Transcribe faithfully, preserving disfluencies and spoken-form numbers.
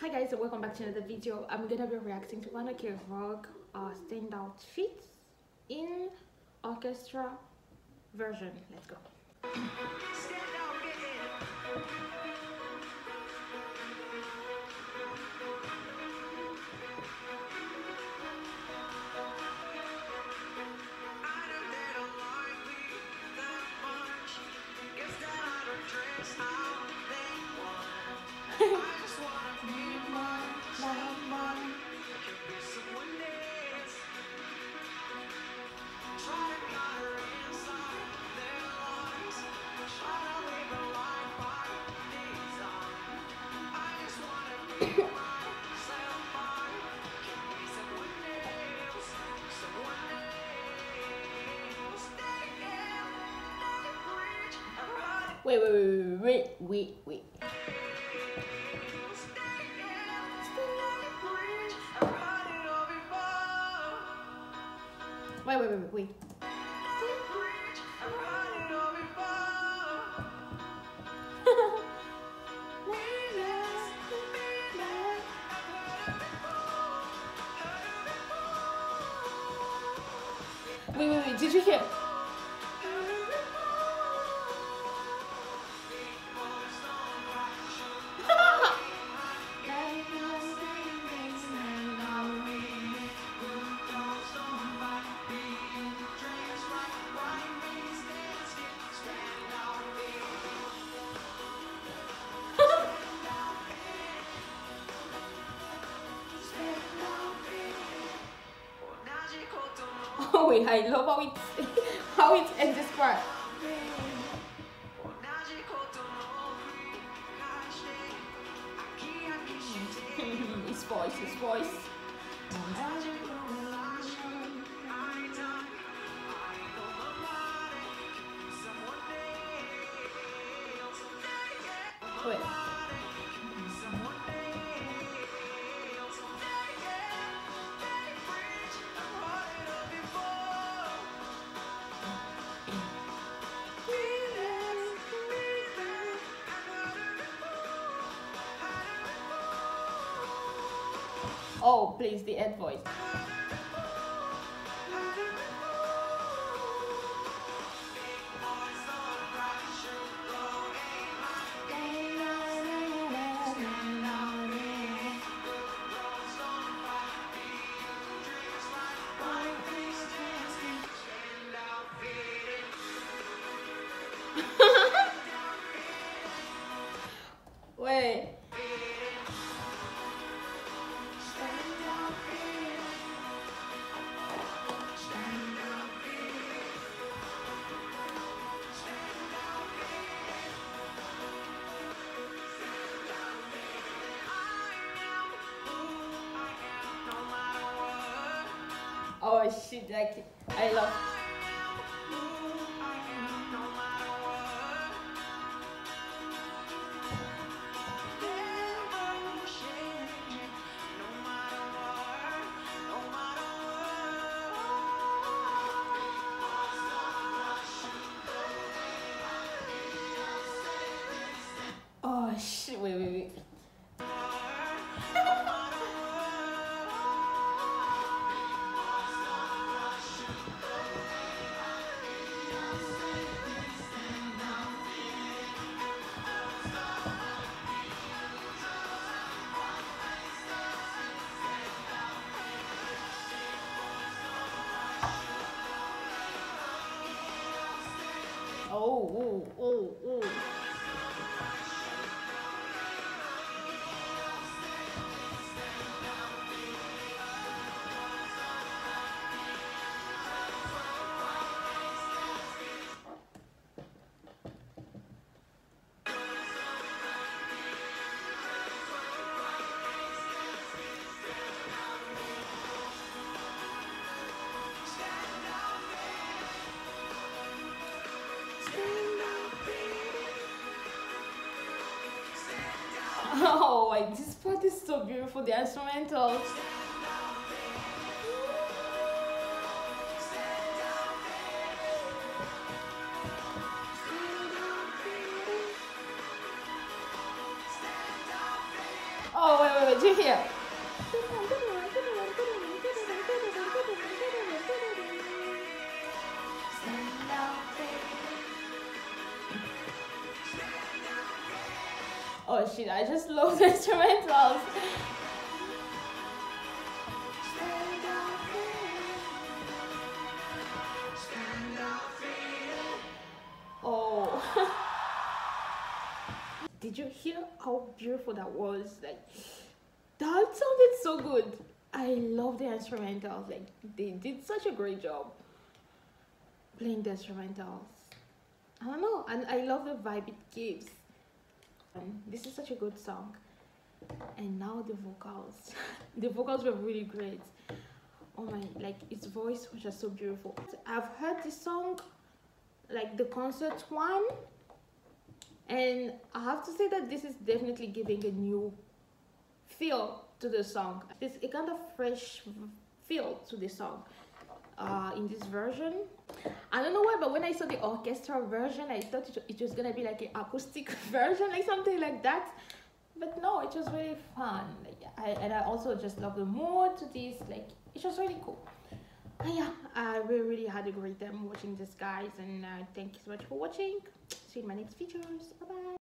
Hi guys, and welcome back to another video. I'm gonna be reacting to One OK Rock uh, Stand Out Fit in orchestra version. Let's go. Stand out, get in. I just wanna be Wait, wait, wait, wait, wait, wait. Wait, wait, wait, wait. Wait, wait, wait, did you hear? Oh wait, I love how it how it ends this part. His voice, his voice. Wait. Oh, please, the head voice. Wait. Oh shit, like it. I love it. Oh shit, wait, wait, wait. Oh, oh, oh, oh. Oh, like, this part is so beautiful, the instrumental. Oh, wait, wait, wait, do here. Oh shit, I just love the instrumentals. Oh. Did you hear how beautiful that was? Like, that sounded so good. I love the instrumentals. Like, they did such a great job playing the instrumentals. I don't know, and I love the vibe it gives. Um, this is such a good song. And now the vocals. The vocals were really great. Oh my, like, its voice was just so beautiful. I've heard this song, like the concert one, and I have to say that this is definitely giving a new feel to the song. There's a kind of fresh feel to the song uh, in this version. I don't know why, but when I saw the orchestral version, I thought it was gonna be like an acoustic version, like something like that. But no, it was really fun. Like, I, and I also just love the mood to this. Like, it was really cool. And yeah, I really, really had a great time watching this, guys. And uh, thank you so much for watching. See you in my next videos. Bye bye.